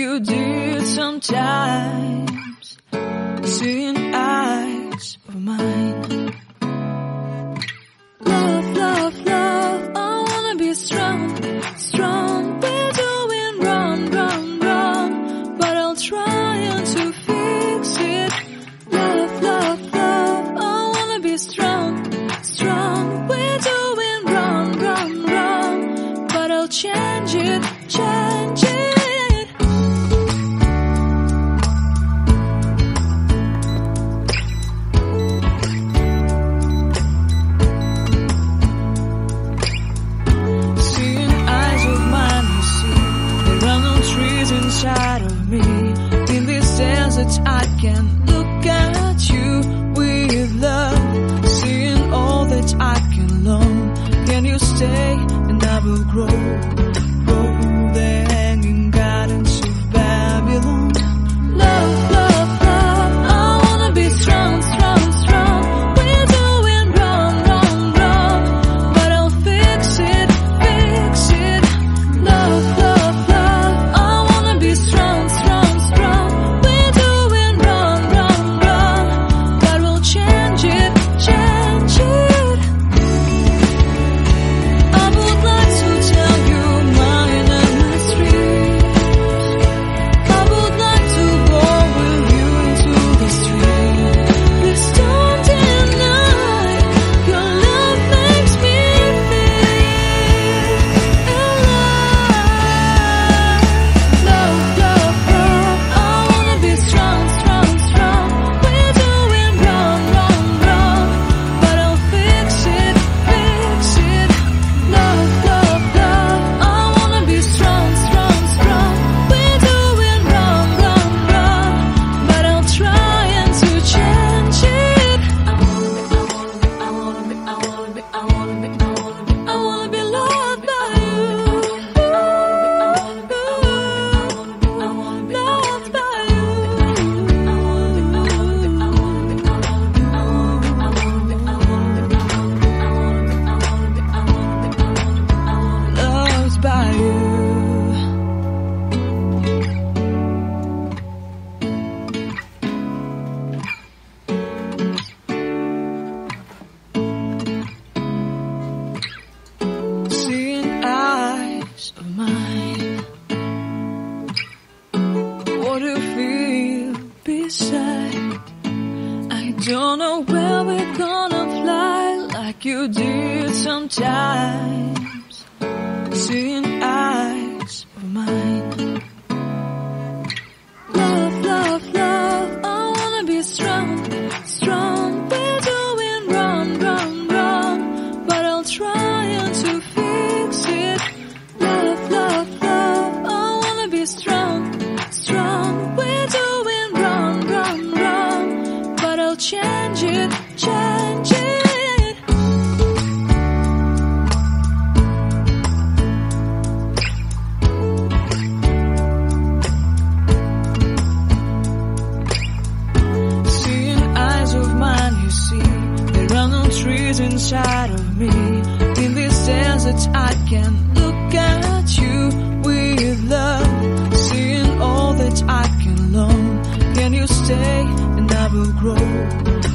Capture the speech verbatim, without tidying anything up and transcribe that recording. you did sometimes, seeing eyes of mine. Love, love, love, I wanna be strong, strong. We're doing wrong, wrong, wrong, but I'll try and to fix it. Love, love, love, I wanna be strong, strong. We're doing wrong, wrong, wrong, but I'll change it, change it. Inside of me, in this dance that I can look at you with love, seeing all that I can learn. Can you stay and I will grow, grow the hanging gardens of Babylon. Love, love, love, I wanna be strong, strong, strong. We're doing wrong, wrong, wrong, but I'll fix it, fix it. Love, love. I don't know where we're gonna fly like you did sometimes, seeing eyes of mine. Love, love, love, I wanna be strong, strong. We're doing wrong, wrong, wrong, but I'll try and to fix it. Love, love, love, I wanna be strong, strong. We're doing wrong, wrong, wrong, but I'll change it, change it. Seeing eyes of mine, you see, there are no trees inside of me. In this desert, I can look at you with love, seeing all that I can learn. Can you stay and I will grow?